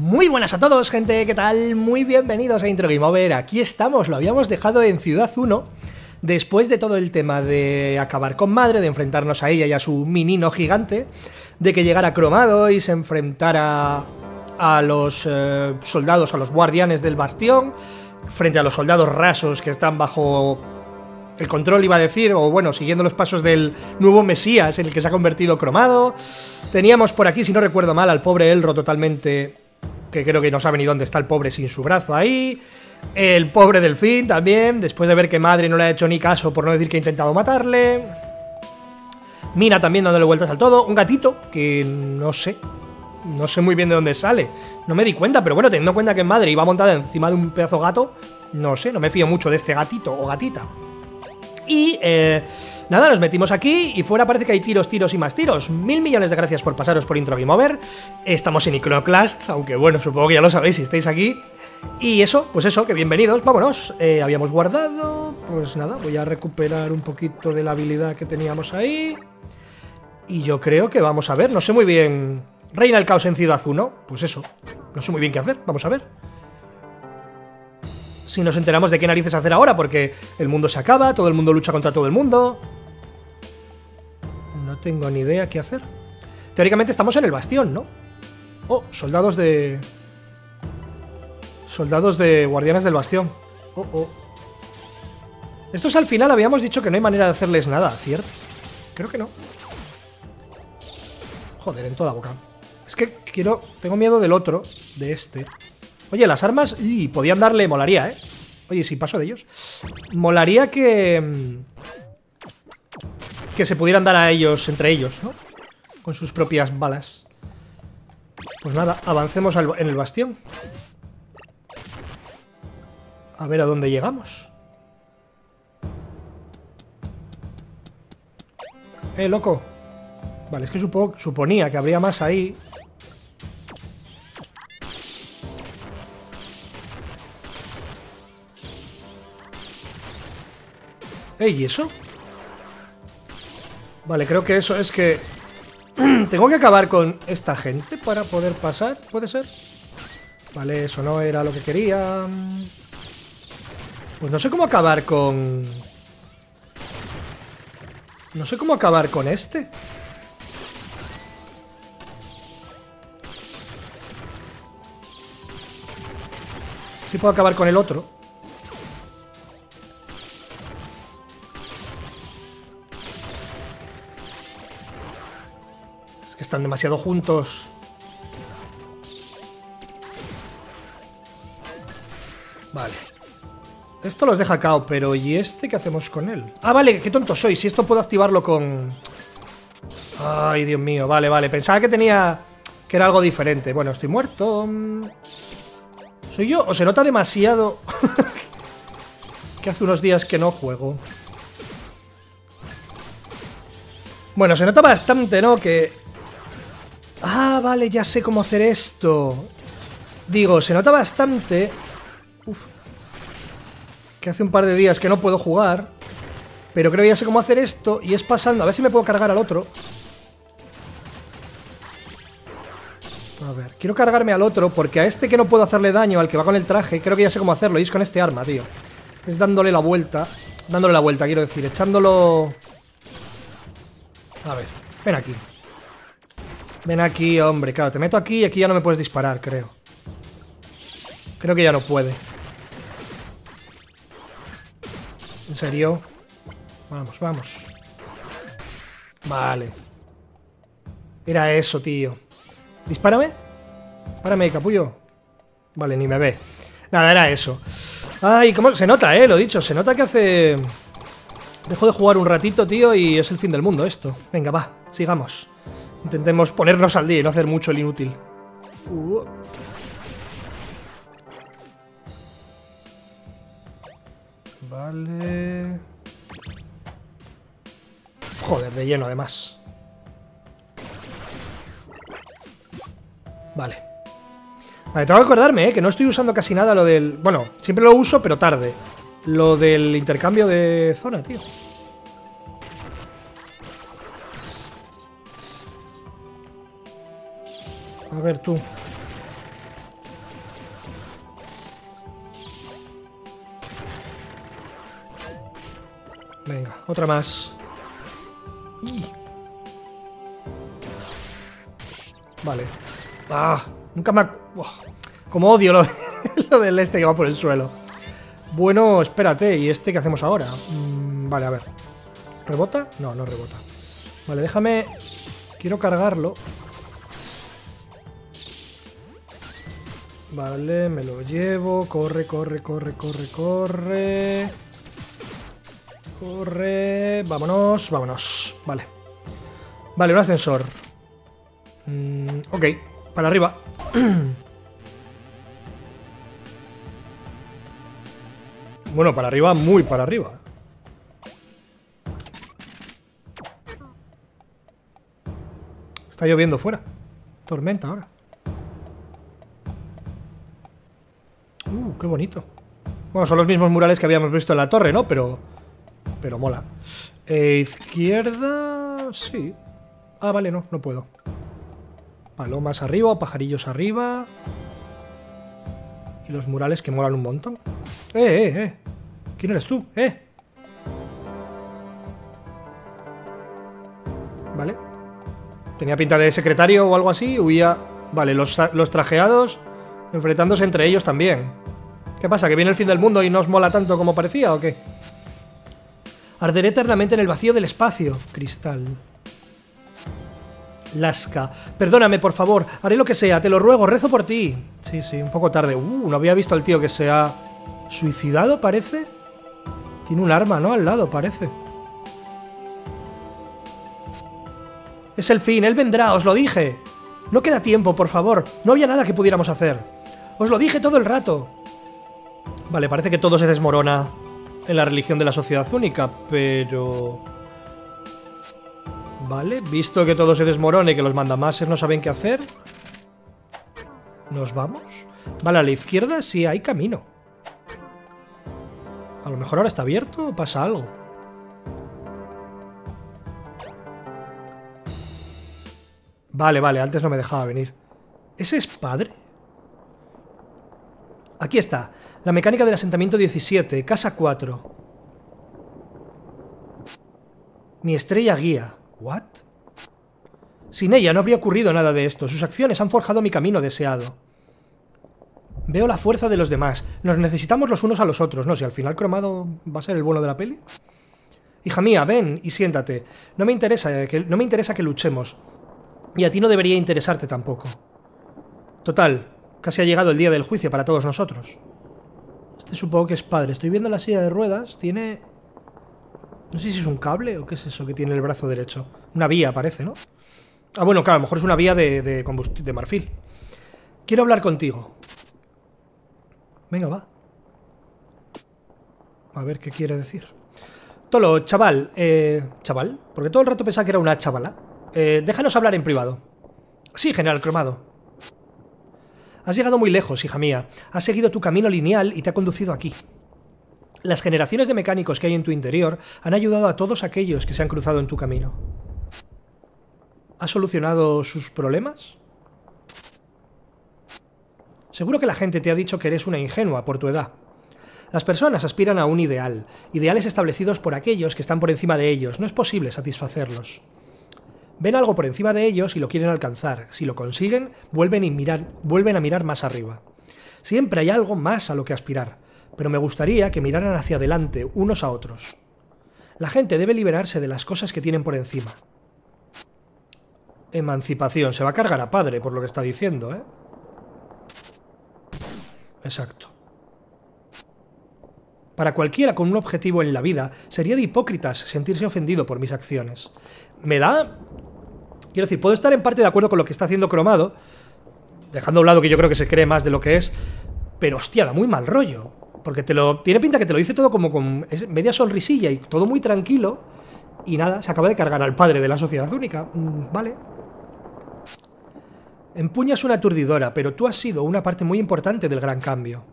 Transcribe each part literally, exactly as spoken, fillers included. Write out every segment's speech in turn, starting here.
Muy buenas a todos, gente, ¿qué tal? Muy bienvenidos a Intro Game Over. Aquí estamos, lo habíamos dejado en Ciudad uno. Después de todo el tema de acabar con Madre, de enfrentarnos a ella y a su menino gigante, de que llegara Cromado y se enfrentara a los eh, soldados, a los guardianes del bastión, frente a los soldados rasos que están bajo el control, iba a decir, o bueno, siguiendo los pasos del nuevo Mesías en el que se ha convertido Cromado. Teníamos por aquí, si no recuerdo mal, al pobre Elro totalmente... que creo que no sabe ni dónde está el pobre sin su brazo ahí. El pobre delfín también, después de ver que Madre no le ha hecho ni caso, por no decir que ha intentado matarle. Mina también dándole vueltas al todo. Un gatito que no sé, no sé muy bien de dónde sale. No me di cuenta, pero bueno, teniendo en cuenta que Madre iba montada encima de un pedazo de gato, no sé, no me fío mucho de este gatito o gatita. Y eh, nada, nos metimos aquí y fuera parece que hay tiros, tiros y más tiros. Mil millones de gracias por pasaros por Intro Game Over. Estamos en Iconoclasts, aunque bueno, supongo que ya lo sabéis si estáis aquí. Y eso, pues eso, que bienvenidos, vámonos. Eh, habíamos guardado, pues nada, voy a recuperar un poquito de la habilidad que teníamos ahí. Y yo creo que vamos a ver, no sé muy bien... Reina el caos en Ciudad uno, pues eso, no sé muy bien qué hacer, vamos a ver. Si nos enteramos de qué narices hacer ahora, porque el mundo se acaba, todo el mundo lucha contra todo el mundo. No tengo ni idea qué hacer. Teóricamente estamos en el bastión, ¿no? Oh, soldados de... Soldados de guardianes del bastión. Oh, oh. Estos al final habíamos dicho que no hay manera de hacerles nada, ¿cierto? Creo que no. Joder, en toda la boca. Es que quiero... Tengo miedo del otro, de este... Oye, las armas... Y podían darle... Molaría, ¿eh? Oye, si paso de ellos... Molaría que... Que se pudieran dar a ellos... Entre ellos, ¿no? Con sus propias balas. Pues nada, avancemos al, en el bastión. A ver a dónde llegamos. Eh, loco. Vale, es que supo, suponía que habría más ahí... Ey, ¿y eso? Vale, creo que eso es que... Tengo que acabar con esta gente para poder pasar, ¿puede ser? Vale, eso no era lo que quería. Pues no sé cómo acabar con... No sé cómo acabar con este. Sí puedo acabar con el otro. Están demasiado juntos. Vale. Esto los deja cao, pero ¿y este qué hacemos con él? Ah, vale, qué tonto soy. Si esto puedo activarlo con... Ay, Dios mío. Vale, vale. Pensaba que tenía... Que era algo diferente. Bueno, estoy muerto. ¿Soy yo? ¿O se nota demasiado? Que hace unos días que no juego. Bueno, se nota bastante, ¿no? Que... Ah, vale, ya sé cómo hacer esto. Digo, se nota bastante. Uf. Que hace un par de días que no puedo jugar. Pero creo que ya sé cómo hacer esto. Y es pasando, a ver si me puedo cargar al otro. A ver, quiero cargarme al otro. Porque a este que no puedo hacerle daño, al que va con el traje, creo que ya sé cómo hacerlo. Y es con este arma, tío. Es dándole la vuelta. Dándole la vuelta, quiero decir, echándolo. A ver, ven aquí. Ven aquí, hombre, claro, te meto aquí y aquí ya no me puedes disparar, creo. Creo que ya no puede. ¿En serio? Vamos, vamos. Vale. Era eso, tío. Dispárame. Párame, capullo. Vale, ni me ve. Nada, era eso. Ay, cómo se nota, eh, lo dicho. Se nota que hace... Dejo de jugar un ratito, tío, y es el fin del mundo esto. Venga, va, sigamos. Intentemos ponernos al día y no hacer mucho el inútil. Uh. Vale. Joder, de lleno además. Vale. Vale, tengo que acordarme, ¿eh? Que no estoy usando casi nada lo del... Bueno, siempre lo uso, pero tarde. Lo del intercambio de zona, tío. A ver tú. Venga, otra más. ¡Y! Vale. ¡Ah! Nunca me... ¡Oh! Como odio lo, de, lo del este que va por el suelo. Bueno, espérate. ¿Y este qué hacemos ahora? Mm, vale, a ver. ¿Rebota? No, no rebota. Vale, déjame... Quiero cargarlo. Vale, me lo llevo. Corre, corre, corre, corre, corre. Corre. Vámonos, vámonos. Vale. Vale, un ascensor. Mm, ok, para arriba. Bueno, para arriba, muy para arriba. Está lloviendo fuera. Tormenta ahora. Uh, qué bonito. Bueno, son los mismos murales que habíamos visto en la torre, ¿no? Pero... Pero mola. Eh, izquierda... Sí. Ah, vale, no, no puedo. Palomas arriba, pajarillos arriba. Y los murales que molan un montón. ¡Eh, eh, eh! ¿Quién eres tú? ¡Eh! Vale. Tenía pinta de secretario o algo así, huía... Vale, los, los trajeados enfrentándose entre ellos también. ¿Qué pasa? ¿Que viene el fin del mundo y no os mola tanto como parecía o qué? Arderé eternamente en el vacío del espacio. Cristal. Lasca. Perdóname, por favor. Haré lo que sea. Te lo ruego. Rezo por ti. Sí, sí. Un poco tarde. Uh, no había visto al tío que se ha suicidado, parece. Tiene un arma, ¿no? Al lado, parece. Es el fin, él vendrá, os lo dije. No queda tiempo, por favor. No había nada que pudiéramos hacer. Os lo dije todo el rato. Vale, parece que todo se desmorona en la religión de la Sociedad Única, pero... Vale, visto que todo se desmorona y que los mandamases no saben qué hacer... ¿Nos vamos? Vale, a la izquierda sí hay camino. A lo mejor ahora está abierto o pasa algo. Vale, vale, antes no me dejaba venir. ¿Ese es padre? Aquí está. La mecánica del asentamiento diecisiete, casa cuatro. Mi estrella guía. ¿What? Sin ella no habría ocurrido nada de esto. Sus acciones han forjado mi camino deseado. Veo la fuerza de los demás. Nos necesitamos los unos a los otros. No, si al final Cromado va a ser el bueno de la peli. Hija mía, ven y siéntate. No me interesa que, no me interesa que luchemos. Y a ti no debería interesarte tampoco. Total, casi ha llegado el día del juicio para todos nosotros. Este supongo que es padre. Estoy viendo la silla de ruedas. Tiene... No sé si es un cable o qué es eso que tiene el brazo derecho. Una vía, parece, ¿no? Ah, bueno, claro, a lo mejor es una vía de, de, combustible, de marfil. Quiero hablar contigo. Venga, va. A ver qué quiere decir. Tolo, chaval. Eh, ¿Chaval? Porque todo el rato pensaba que era una chavala. Eh, déjanos hablar en privado. Sí, general Cromado. Has llegado muy lejos, hija mía. Has seguido tu camino lineal y te ha conducido aquí. Las generaciones de mecánicos que hay en tu interior han ayudado a todos aquellos que se han cruzado en tu camino. ¿Has solucionado sus problemas? Seguro que la gente te ha dicho que eres una ingenua por tu edad. Las personas aspiran a un ideal, ideales establecidos por aquellos que están por encima de ellos. No es posible satisfacerlos. Ven algo por encima de ellos y lo quieren alcanzar. Si lo consiguen, vuelven, y mirar, vuelven a mirar más arriba. Siempre hay algo más a lo que aspirar, pero me gustaría que miraran hacia adelante unos a otros. La gente debe liberarse de las cosas que tienen por encima. Emancipación. Se va a cargar a padre por lo que está diciendo, ¿eh? Exacto. Para cualquiera con un objetivo en la vida, sería de hipócritas sentirse ofendido por mis acciones. Me da... Quiero decir, puedo estar en parte de acuerdo con lo que está haciendo Cromado, dejando a un lado que yo creo que se cree más de lo que es, pero hostia, da muy mal rollo. Porque te lo... tiene pinta que te lo dice todo como con media sonrisilla y todo muy tranquilo, y nada, se acaba de cargar al padre de la Sociedad Única. Vale. Empuñas una aturdidora, pero tú has sido una parte muy importante del gran cambio.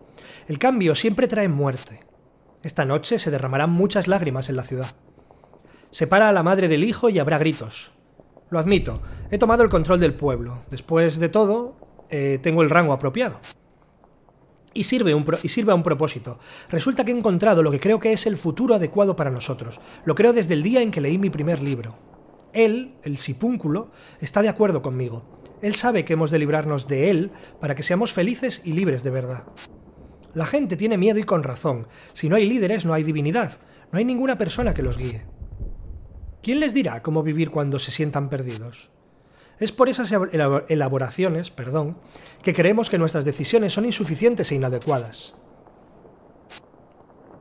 El cambio siempre trae muerte. Esta noche se derramarán muchas lágrimas en la ciudad. Separa a la madre del hijo y habrá gritos. Lo admito, he tomado el control del pueblo. Después de todo, eh, tengo el rango apropiado. y sirve, un pro y sirve a un propósito. Resulta que he encontrado lo que creo que es el futuro adecuado para nosotros. Lo creo desde el día en que leí mi primer libro. Él, el sipúnculo, está de acuerdo conmigo. Él sabe que hemos de librarnos de él para que seamos felices y libres de verdad. La gente tiene miedo y con razón. Si no hay líderes, no hay divinidad. No hay ninguna persona que los guíe. ¿Quién les dirá cómo vivir cuando se sientan perdidos? Es por esas elaboraciones, perdón, que creemos que nuestras decisiones son insuficientes e inadecuadas.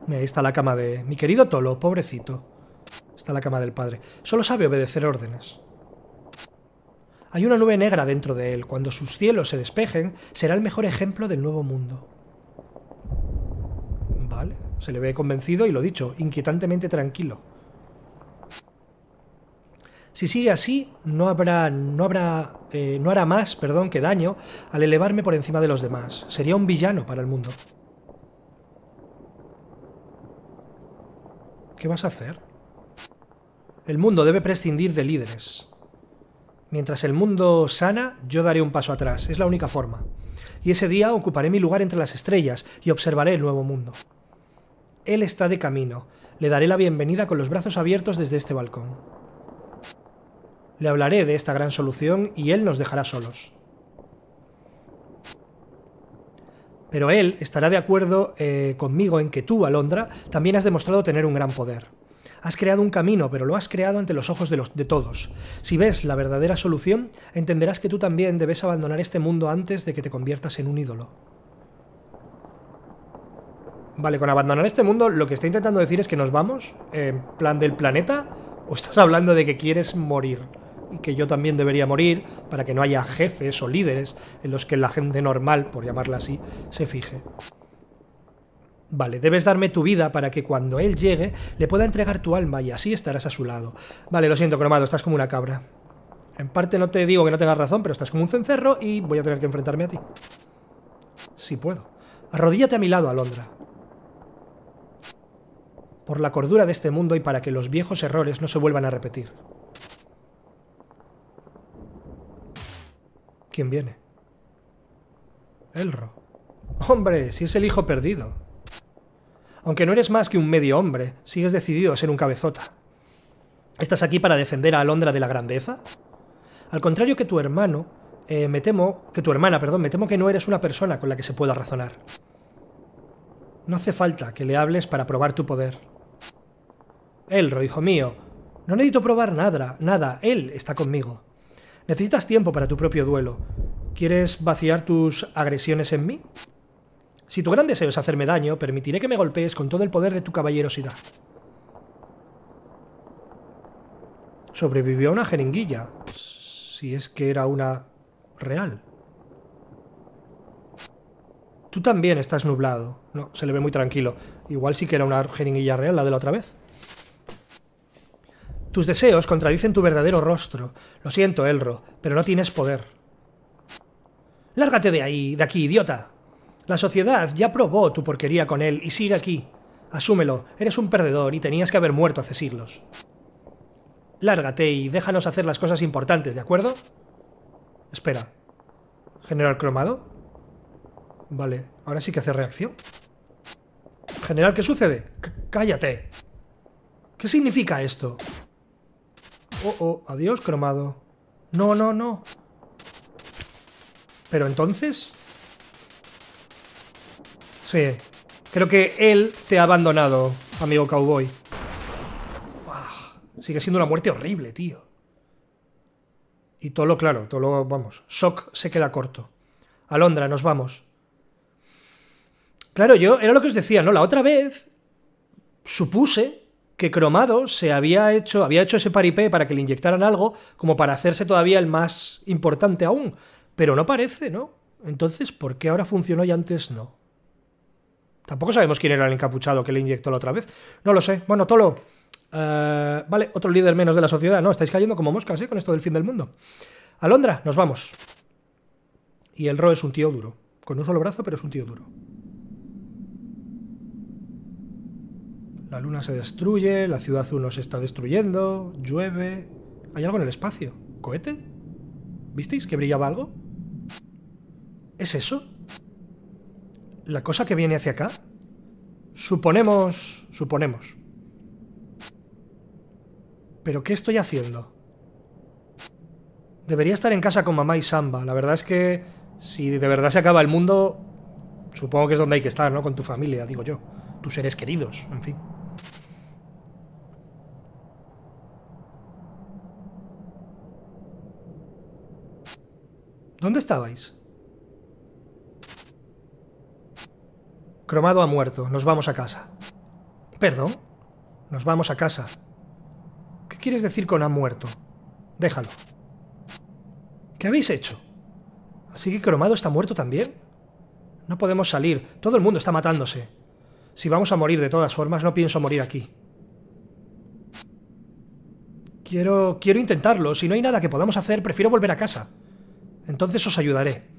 Ahí está la cama de... Mi querido Tolo, pobrecito. Está la cama del padre. Solo sabe obedecer órdenes. Hay una nube negra dentro de él. Cuando sus cielos se despejen, será el mejor ejemplo del nuevo mundo. Vale, se le ve convencido y lo dicho, inquietantemente tranquilo. Si sigue así, no habrá, no habrá, eh, no hará más, perdón, que daño al elevarme por encima de los demás. Sería un villano para el mundo. ¿Qué vas a hacer? El mundo debe prescindir de líderes. Mientras el mundo sana, yo daré un paso atrás. Es la única forma. Y ese día ocuparé mi lugar entre las estrellas y observaré el nuevo mundo. Él está de camino. Le daré la bienvenida con los brazos abiertos desde este balcón. Le hablaré de esta gran solución y él nos dejará solos. Pero él estará de acuerdo eh, conmigo en que tú, Alondra, también has demostrado tener un gran poder. Has creado un camino, pero lo has creado ante los ojos de, los, de todos. Si ves la verdadera solución, entenderás que tú también debes abandonar este mundo antes de que te conviertas en un ídolo. Vale, con abandonar este mundo, lo que está intentando decir es que nos vamos, en eh, plan del planeta... ¿O estás hablando de que quieres morir? Y que yo también debería morir para que no haya jefes o líderes en los que la gente normal, por llamarla así, se fije. Vale, debes darme tu vida para que cuando él llegue le pueda entregar tu alma y así estarás a su lado. Vale, lo siento, Cromado, estás como una cabra. En parte no te digo que no tengas razón, pero estás como un cencerro y voy a tener que enfrentarme a ti. Si puedo. Arrodíllate a mi lado, Alondra. Por la cordura de este mundo y para que los viejos errores no se vuelvan a repetir. ¿Quién viene? Elro. ¡Hombre! Si es el hijo perdido. Aunque no eres más que un medio hombre, sigues decidido a ser un cabezota. ¿Estás aquí para defender a Alondra de la grandeza? Al contrario que tu hermano, eh, me temo... que tu hermana, perdón, me temo que no eres una persona con la que se pueda razonar. No hace falta que le hables para probar tu poder. Elro, hijo mío, no necesito probar nada, nada, él está conmigo. Necesitas tiempo para tu propio duelo. ¿Quieres vaciar tus agresiones en mí? Si tu gran deseo es hacerme daño, permitiré que me golpees con todo el poder de tu caballerosidad. Sobrevivió a una jeringuilla, si es que era una real. Tú también estás nublado. No, se le ve muy tranquilo. Igual sí que era una jeringuilla real, la de la otra vez. Tus deseos contradicen tu verdadero rostro. Lo siento, Elro, pero no tienes poder. ¡Lárgate de ahí, de aquí, idiota! La sociedad ya probó tu porquería con él y sigue aquí. Asúmelo, eres un perdedor y tenías que haber muerto hace siglos. Lárgate y déjanos hacer las cosas importantes, ¿de acuerdo? Espera. ¿General Cromado? Vale, ahora sí que hace reacción. General, ¿qué sucede? C- cállate. ¿Qué significa esto? Oh, oh, adiós, Cromado. No, no, no. ¿Pero entonces? Sí, creo que él te ha abandonado, amigo cowboy. Uah, sigue siendo una muerte horrible, tío. Y Tolo, claro, Tolo, vamos. Shock se queda corto. Alondra, nos vamos. Claro, yo, era lo que os decía, ¿no? La otra vez supuse que Cromado se había hecho, había hecho ese paripé para que le inyectaran algo como para hacerse todavía el más importante aún. Pero no parece, ¿no? Entonces, ¿por qué ahora funcionó y antes no? Tampoco sabemos quién era el encapuchado que le inyectó la otra vez. No lo sé. Bueno, Tolo. Uh, vale, otro líder menos de la sociedad, ¿no? Estáis cayendo como moscas, ¿eh? Con esto del fin del mundo. Alondra, nos vamos. Y Elro es un tío duro. Con un solo brazo, pero es un tío duro. La luna se destruye, la ciudad uno se está destruyendo, llueve... ¿Hay algo en el espacio? ¿Cohete? ¿Visteis que brillaba algo? ¿Es eso? la cosa que viene hacia acá. Suponemos, suponemos. ¿Pero qué estoy haciendo? Debería estar en casa con mamá y Samba. La verdad es que si de verdad se acaba el mundo, supongo que es donde hay que estar, ¿no? Con tu familia, digo yo. Tus seres queridos, en fin. ¿Dónde estabais? Cromado ha muerto. Nos vamos a casa. ¿Perdón? Nos vamos a casa. ¿Qué quieres decir con ha muerto? Déjalo. ¿Qué habéis hecho? ¿Así que Cromado está muerto también? No podemos salir. Todo el mundo está matándose. Si vamos a morir de todas formas, no pienso morir aquí. Quiero... Quiero intentarlo. Si no hay nada que podamos hacer, prefiero volver a casa. Entonces os ayudaré.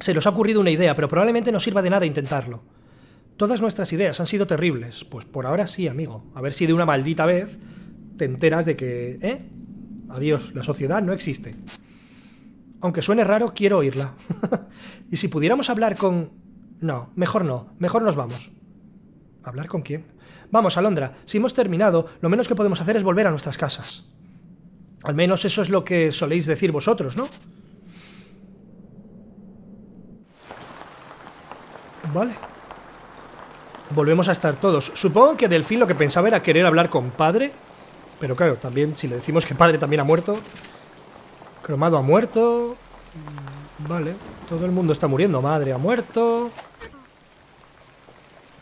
Se nos ha ocurrido una idea, pero probablemente no sirva de nada intentarlo. Todas nuestras ideas han sido terribles. Pues por ahora sí, amigo. A ver si de una maldita vez te enteras de que... ¿Eh? Adiós, la sociedad no existe. Aunque suene raro, quiero oírla. Y si pudiéramos hablar con... No, mejor no. Mejor nos vamos. ¿Hablar con quién? Vamos, Alondra. Si hemos terminado, lo menos que podemos hacer es volver a nuestras casas. Al menos eso es lo que soléis decir vosotros, ¿no? Vale. Volvemos a estar todos. Supongo que Delfín lo que pensaba era querer hablar con padre. Pero claro, también si le decimos que padre también ha muerto. Cromado ha muerto. Vale. Todo el mundo está muriendo. Madre ha muerto.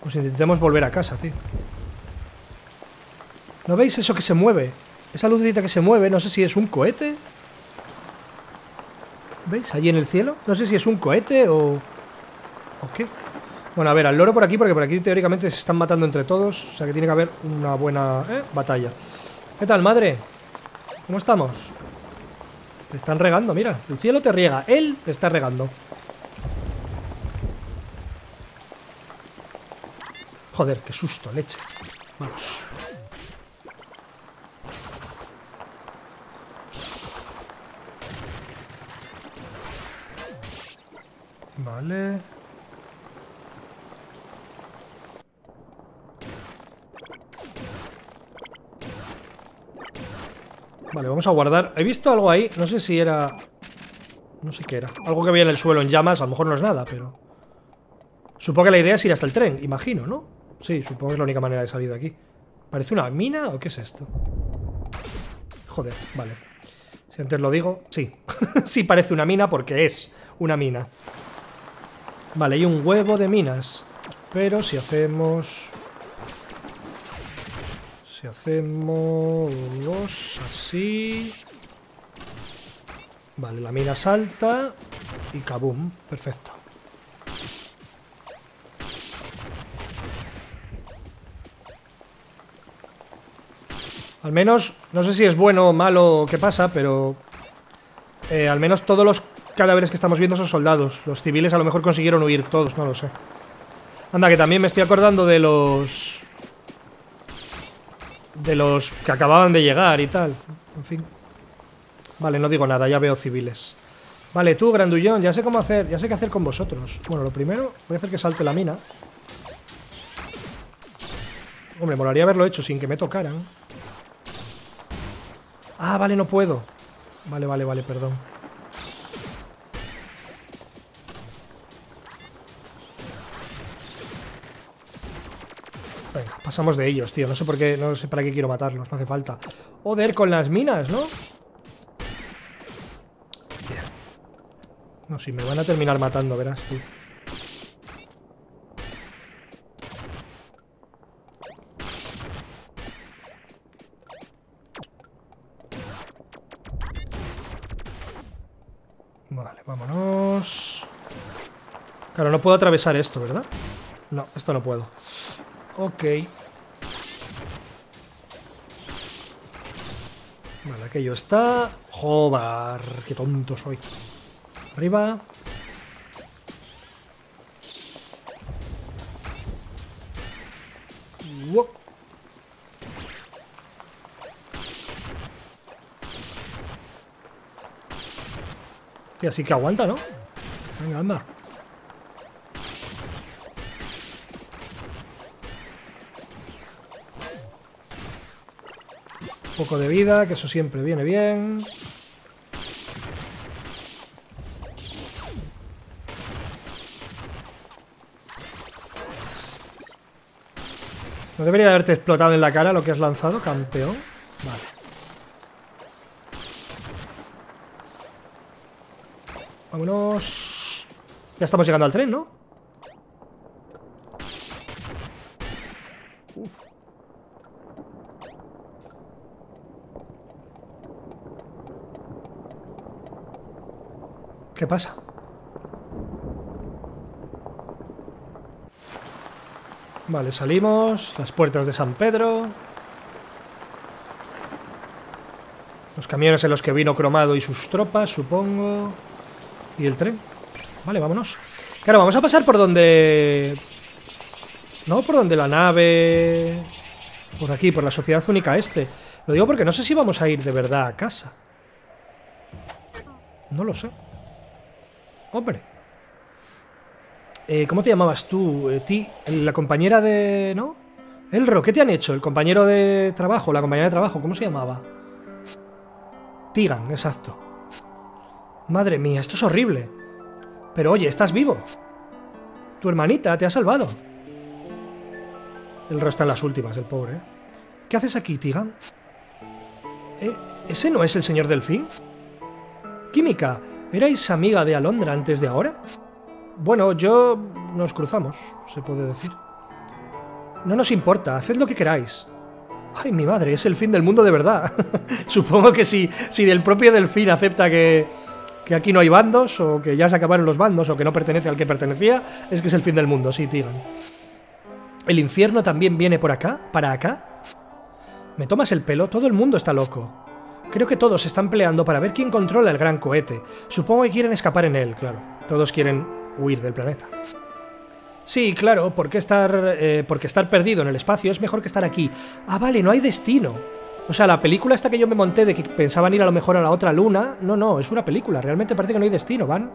Pues intentemos volver a casa, tío. ¿No veis eso que se mueve? Esa lucecita que se mueve. No sé si es un cohete. ¿Veis? Allí en el cielo. No sé si es un cohete o... ¿O qué? Bueno, a ver, al loro por aquí, porque por aquí teóricamente se están matando entre todos. O sea que tiene que haber una buena ¿eh? batalla. ¿Qué tal, madre? ¿Cómo estamos? Te están regando, mira. El cielo te riega. Él te está regando. Joder, qué susto, leche. Vamos. Vale... Vale, vamos a guardar. He visto algo ahí. No sé si era... No sé qué era. Algo que había en el suelo en llamas. A lo mejor no es nada, pero... Supongo que la idea es ir hasta el tren, imagino, ¿no? Sí, supongo que es la única manera de salir de aquí. ¿Parece una mina o qué es esto? Joder, vale. Si antes lo digo... Sí. Sí parece una mina porque es una mina. Vale, hay un huevo de minas. Pero si hacemos... Si hacemos dos así... Vale, la mina salta y kaboom. Perfecto. Al menos, no sé si es bueno o malo o qué pasa, pero... Eh, al menos todos los cadáveres que estamos viendo son soldados. Los civiles a lo mejor consiguieron huir todos, no lo sé. Anda, que también me estoy acordando de los... De los que acababan de llegar y tal. En fin. Vale, no digo nada, ya veo civiles. Vale, tú, grandullón, ya sé cómo hacer. Ya sé qué hacer con vosotros. Bueno, lo primero, voy a hacer que salte la mina. Hombre, molaría haberlo hecho sin que me tocaran. Ah, vale, no puedo. Vale, vale, vale, perdón. Venga, pasamos de ellos, tío. No sé por qué, no sé para qué quiero matarlos. No hace falta. Joder, con las minas, ¿no? Bien. No, si me van a terminar matando, verás tú. Vale, vámonos. Claro, no puedo atravesar esto, ¿verdad? No, esto no puedo. Ok. Vale, aquello está... Joder, qué tonto soy. Arriba. Uop. Tío, así que aguanta, ¿no? Venga, anda. poco de vida, que eso siempre viene bien. No debería haberte explotado en la cara lo que has lanzado, campeón. Vale. Vámonos. Ya estamos llegando al tren, ¿no? Uh. ¿Qué pasa? Vale, salimos. Las puertas de San Pedro. Los camiones en los que vino Cromado y sus tropas, supongo. Y el tren. Vale, vámonos. Claro, vamos a pasar por donde... No, por donde la nave... Por aquí, por la Sociedad Única este. Lo digo porque no sé si vamos a ir de verdad a casa. No lo sé. Hombre. Eh, ¿Cómo te llamabas tú? Eh, ti, la compañera de... ¿No? Elro, ¿qué te han hecho? El compañero de trabajo, la compañera de trabajo, ¿cómo se llamaba? Tegan, exacto. Madre mía, esto es horrible. Pero oye, estás vivo. Tu hermanita te ha salvado. Elro está en las últimas, el pobre, ¿eh? ¿Qué haces aquí, Tegan? ¿Eh? ¿Ese no es el señor Delfín? Química, ¿erais amiga de Alondra antes de ahora? Bueno, yo... nos cruzamos, se puede decir. No nos importa, haced lo que queráis. Ay, mi madre, es el fin del mundo de verdad. Supongo que si, si el propio Delfín acepta que, que aquí no hay bandos, o que ya se acabaron los bandos, o que no pertenece al que pertenecía, es que es el fin del mundo, sí, Tegan. ¿El infierno también viene por acá? ¿Para acá? ¿Me tomas el pelo? Todo el mundo está loco. Creo que todos están peleando para ver quién controla el gran cohete. Supongo que quieren escapar en él, claro. Todos quieren... huir del planeta. Sí, claro, porque estar, eh, porque estar perdido en el espacio es mejor que estar aquí. Ah, vale, no hay destino. O sea, la película esta que yo me monté de que pensaban ir a lo mejor a la otra luna, no, no, es una película, realmente parece que no hay destino, van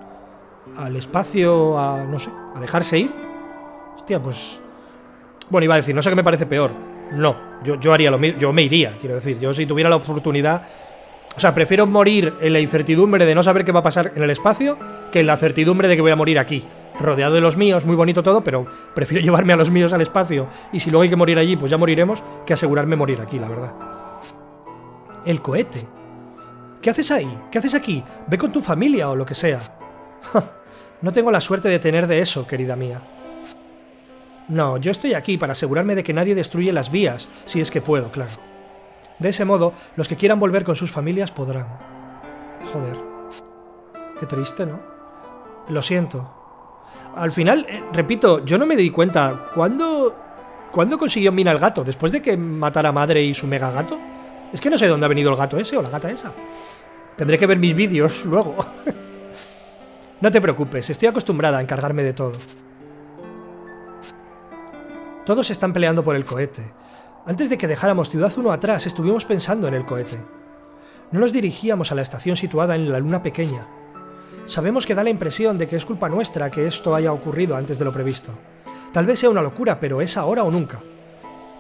al espacio a, no sé, a dejarse ir. Hostia, pues... Bueno, iba a decir, no sé qué me parece peor. No, yo, yo haría lo mismo, yo me iría, quiero decir, yo si tuviera la oportunidad... O sea, prefiero morir en la incertidumbre de no saber qué va a pasar en el espacio que en la certidumbre de que voy a morir aquí, rodeado de los míos, muy bonito todo, pero prefiero llevarme a los míos al espacio y si luego hay que morir allí, pues ya moriremos, que asegurarme morir aquí, la verdad. El cohete. ¿Qué haces ahí? ¿Qué haces aquí? Ve con tu familia o lo que sea. No tengo la suerte de tener de eso, querida mía. No, yo estoy aquí para asegurarme de que nadie destruye las vías, si es que puedo, claro. De ese modo, los que quieran volver con sus familias podrán. Joder. Qué triste, ¿no? Lo siento. Al final, eh, repito, yo no me di cuenta. ¿Cuándo, ¿Cuándo consiguió Mina el gato? ¿Después de que matara a Madre y su mega gato? Es que no sé dónde ha venido el gato ese o la gata esa. Tendré que ver mis vídeos luego. No te preocupes, estoy acostumbrada a encargarme de todo. Todos están peleando por el cohete. Antes de que dejáramos Ciudad uno atrás, estuvimos pensando en el cohete. No nos dirigíamos a la estación situada en la luna pequeña. Sabemos que da la impresión de que es culpa nuestra que esto haya ocurrido antes de lo previsto. Tal vez sea una locura, pero es ahora o nunca.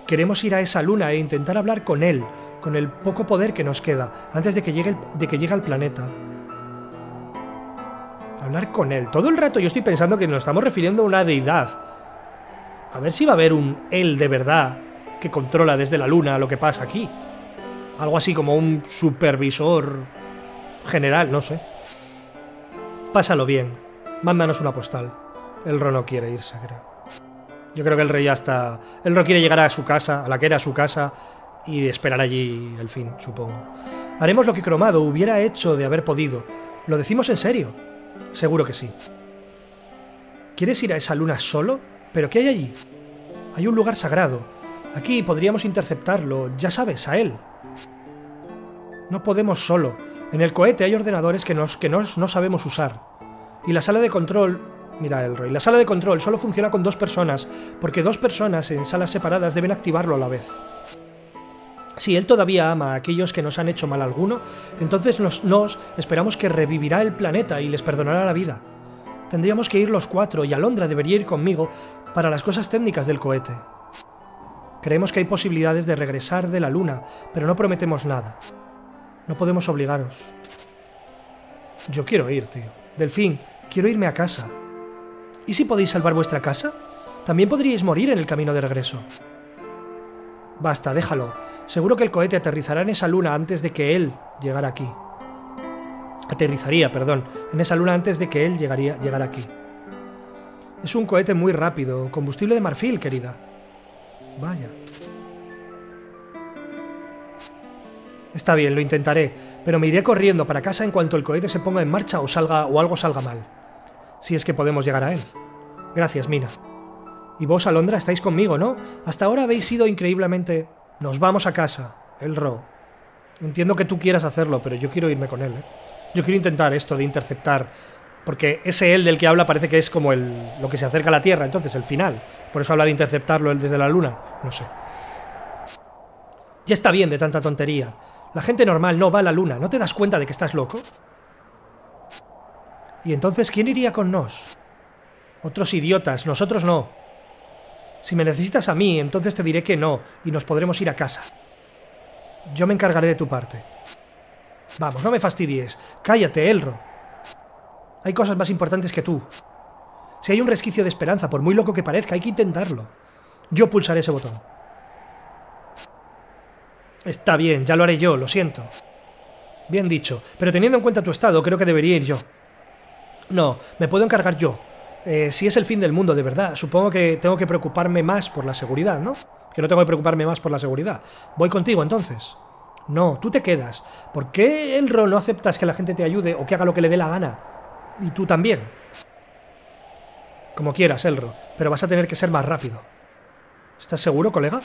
Queremos ir a esa luna e intentar hablar con él, con el poco poder que nos queda, antes de que llegue, el, de que llegue al planeta. Hablar con él. Todo el rato yo estoy pensando que nos estamos refiriendo a una deidad. A ver si va a haber un él de verdad... que controla desde la luna lo que pasa aquí. Algo así como un supervisor general, no sé. Pásalo bien. Mándanos una postal. Elro no quiere irse, creo. Yo creo que el rey ya está... Elro quiere llegar a su casa, a la que era su casa, y esperar allí el fin, supongo. Haremos lo que Cromado hubiera hecho de haber podido. ¿Lo decimos en serio? Seguro que sí. ¿Quieres ir a esa luna solo? ¿Pero qué hay allí? Hay un lugar sagrado. Aquí podríamos interceptarlo, ya sabes, a él. No podemos solo. En el cohete hay ordenadores que, nos, que nos, no sabemos usar. Y la sala de control... Mira, Elro, la sala de control solo funciona con dos personas, porque dos personas en salas separadas deben activarlo a la vez. Si él todavía ama a aquellos que nos han hecho mal alguno, entonces nos, nos esperamos que revivirá el planeta y les perdonará la vida. Tendríamos que ir los cuatro y Alondra debería ir conmigo para las cosas técnicas del cohete. Creemos que hay posibilidades de regresar de la luna, pero no prometemos nada. No podemos obligaros. Yo quiero ir, tío. Delfín, quiero irme a casa. ¿Y si podéis salvar vuestra casa? También podríais morir en el camino de regreso. Basta, déjalo. Seguro que el cohete aterrizará en esa luna antes de que él llegara aquí. Aterrizaría, perdón, en esa luna antes de que él llegaría, llegara aquí. Es un cohete muy rápido. Combustible de marfil, querida. Vaya. Está bien, lo intentaré, pero me iré corriendo para casa en cuanto el cohete se ponga en marcha o salga o algo salga mal. Si es que podemos llegar a él. Gracias, Mina. Y vos, Alondra, estáis conmigo, ¿no? Hasta ahora habéis sido increíblemente... Nos vamos a casa, Elro. Entiendo que tú quieras hacerlo, pero yo quiero irme con él, ¿eh? Yo quiero intentar esto de interceptar, porque ese él del que habla parece que es como el lo que se acerca a la Tierra, entonces, el final. Por eso habla de interceptarlo él desde la Luna. No sé. Ya está bien de tanta tontería. La gente normal no va a la Luna. ¿No te das cuenta de que estás loco? Y entonces, ¿quién iría con nos? Otros idiotas. Nosotros no. Si me necesitas a mí, entonces te diré que no, y nos podremos ir a casa. Yo me encargaré de tu parte. Vamos, no me fastidies. Cállate, Elro. Hay cosas más importantes que tú. Si hay un resquicio de esperanza, por muy loco que parezca, hay que intentarlo. Yo pulsaré ese botón. Está bien, ya lo haré yo, lo siento. Bien dicho, pero teniendo en cuenta tu estado, creo que debería ir yo. No, me puedo encargar yo. Eh, si es el fin del mundo, de verdad, supongo que tengo que preocuparme más por la seguridad, ¿no? Que no tengo que preocuparme más por la seguridad. Voy contigo, entonces. No, tú te quedas. ¿Por qué, Elro, no aceptas que la gente te ayude o que haga lo que le dé la gana? Y tú también. Como quieras, Elro, pero vas a tener que ser más rápido. ¿Estás seguro, colega?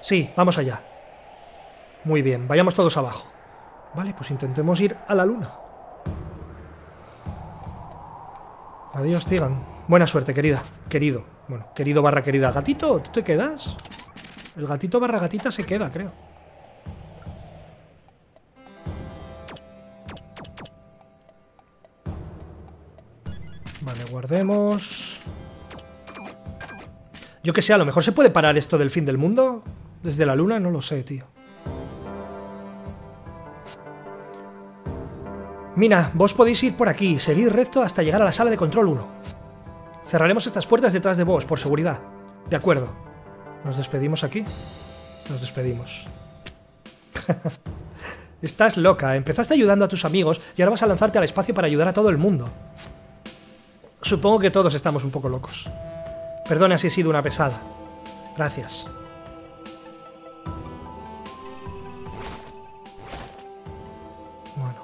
Sí, vamos allá. Muy bien, vayamos todos abajo. Vale, pues intentemos ir a la luna. Adiós, Tegan. Buena suerte, querida. Querido. Bueno, querido barra querida. Gatito, ¿tú te quedas? El gatito barra gatita se queda, creo. Vale, guardemos. Yo que sé, a lo mejor se puede parar esto del fin del mundo. Desde la luna, no lo sé, tío. Mina, vos podéis ir por aquí, seguid recto hasta llegar a la sala de control uno. Cerraremos estas puertas detrás de vos, por seguridad. De acuerdo. ¿Nos despedimos aquí? Nos despedimos. Estás loca, empezaste ayudando a tus amigos y ahora vas a lanzarte al espacio para ayudar a todo el mundo. Supongo que todos estamos un poco locos. Perdona si he sido una pesada. Gracias.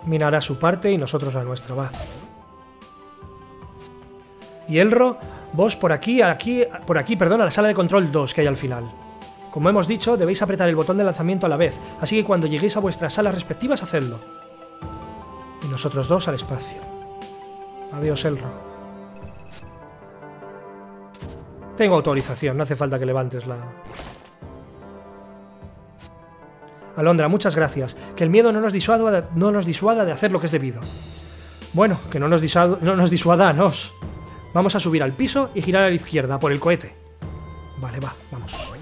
Mina hará su parte y nosotros la nuestra, va. Y Elro, vos por aquí, aquí, por aquí, perdón, a la sala de control dos que hay al final. Como hemos dicho, debéis apretar el botón de lanzamiento a la vez, así que cuando lleguéis a vuestras salas respectivas, hacedlo. Y nosotros dos al espacio. Adiós, Elro. Tengo autorización, no hace falta que levantes la... Alondra, muchas gracias. Que el miedo no nos disuada de, no nos disuada de hacer lo que es debido. Bueno, que no nos, disado, no nos disuada a nos. Vamos a subir al piso y girar a la izquierda por el cohete. Vale, va, vamos.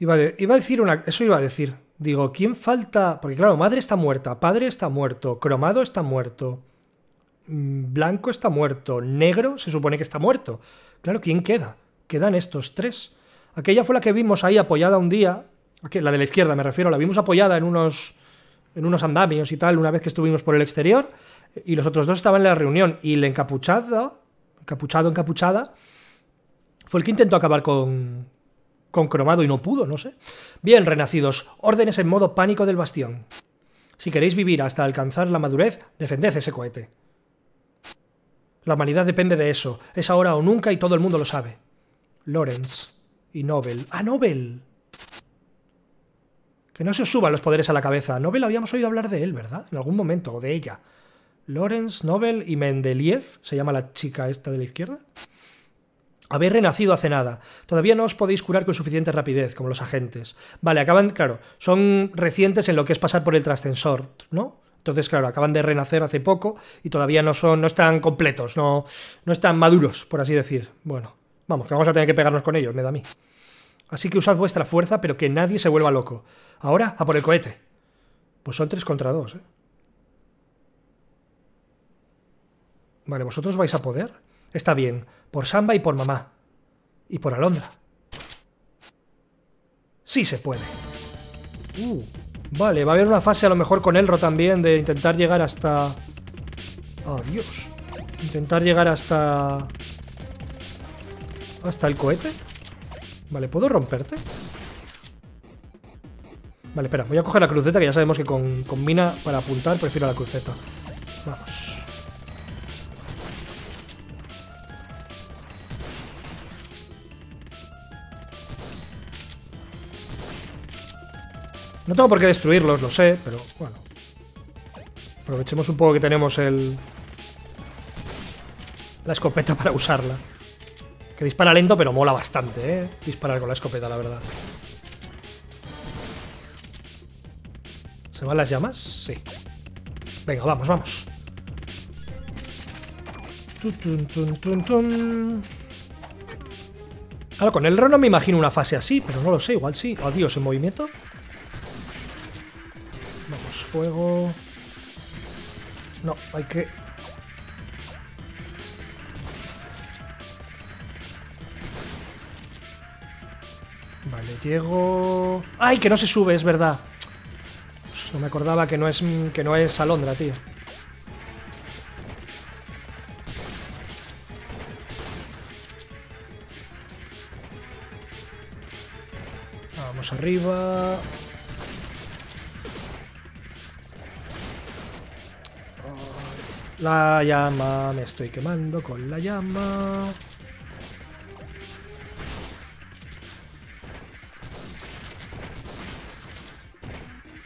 Iba, de, iba a decir una... Eso iba a decir... Digo, ¿quién falta? Porque claro, Madre está muerta, Padre está muerto, Cromado está muerto, Blanco está muerto, Negro se supone que está muerto. Claro, ¿quién queda? Quedan estos tres. Aquella fue la que vimos ahí apoyada un día, la de la izquierda me refiero, la vimos apoyada en unos, en unos andamios y tal, una vez que estuvimos por el exterior, y los otros dos estaban en la reunión, y el encapuchado, encapuchado, encapuchada, fue el que intentó acabar con... con Cromado y no pudo, no sé. Bien, renacidos, órdenes en modo pánico del bastión. Si queréis vivir hasta alcanzar la madurez, defended ese cohete. La humanidad depende de eso. Es ahora o nunca y todo el mundo lo sabe. Lawrence y Nobel. ¡Ah, Nobel! Que no se os suban los poderes a la cabeza. Nobel habíamos oído hablar de él, ¿verdad? En algún momento, o de ella. Lawrence, Nobel y Mendeleyev. ¿Se llama la chica esta de la izquierda? Habéis renacido hace nada. Todavía no os podéis curar con suficiente rapidez, como los agentes. Vale, acaban, claro, son recientes en lo que es pasar por el trascensor, ¿no? Entonces, claro, acaban de renacer hace poco y todavía no son, no están completos, no, no están maduros, por así decir. Bueno, vamos, que vamos a tener que pegarnos con ellos, me da a mí. Así que usad vuestra fuerza, pero que nadie se vuelva loco. Ahora, a por el cohete. Pues son tres contra dos, ¿eh? Vale, ¿vosotros vais a poder? Está bien, por Samba y por mamá. Y por Alondra. Sí se puede. Uh, vale, va a haber una fase a lo mejor con Elro también de intentar llegar hasta... ¡Oh, Dios! Intentar llegar hasta... ¿Hasta el cohete? Vale, ¿puedo romperte? Vale, espera, voy a coger la cruceta, que ya sabemos que con, con Mina para apuntar prefiero la cruceta. Vamos. No tengo por qué destruirlos, lo sé, pero bueno. Aprovechemos un poco que tenemos el... la escopeta para usarla. Que dispara lento, pero mola bastante, ¿eh? Disparar con la escopeta, la verdad. ¿Se van las llamas? Sí. Venga, vamos, vamos. Tun, tun, tun, tun. Claro, con el Elro no me imagino una fase así, pero no lo sé, igual sí. Adiós, en movimiento. Fuego... No, hay que... Vale, llego... ¡Ay, que no se sube, es verdad! Pues no me acordaba que no es, que no es Alondra, tío. Vamos arriba... La llama, me estoy quemando con la llama.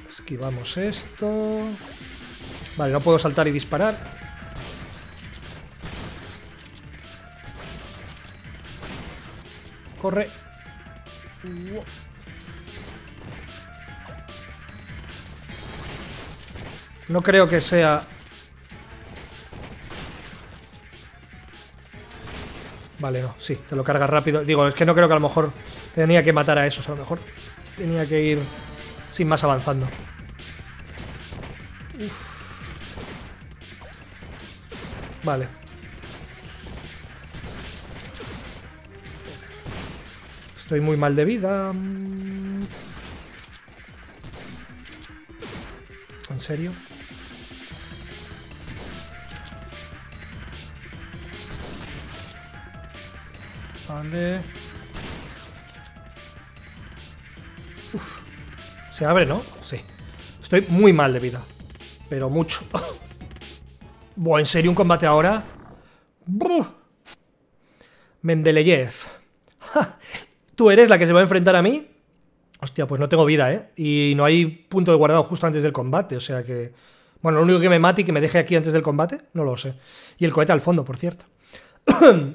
Esquivamos esto. Vale, no puedo saltar y disparar. Corre. No creo que sea... Vale, no, sí, te lo cargas rápido. Digo, es que no creo que a lo mejor tenía que matar a esos, a lo mejor tenía que ir sin más avanzando. Uf. Vale. Estoy muy mal de vida. ¿En serio? Vale. Uf. Se abre, ¿no? Sí. Estoy muy mal de vida. Pero mucho. Buah, ¿en serio un combate ahora? ¡Bruh! Mendeleyev. ¿Tú eres la que se va a enfrentar a mí? Hostia, pues no tengo vida, ¿eh? Y no hay punto de guardado justo antes del combate, o sea que... Bueno, lo único que me mate y que me deje aquí antes del combate, no lo sé. Y el cohete al fondo, por cierto.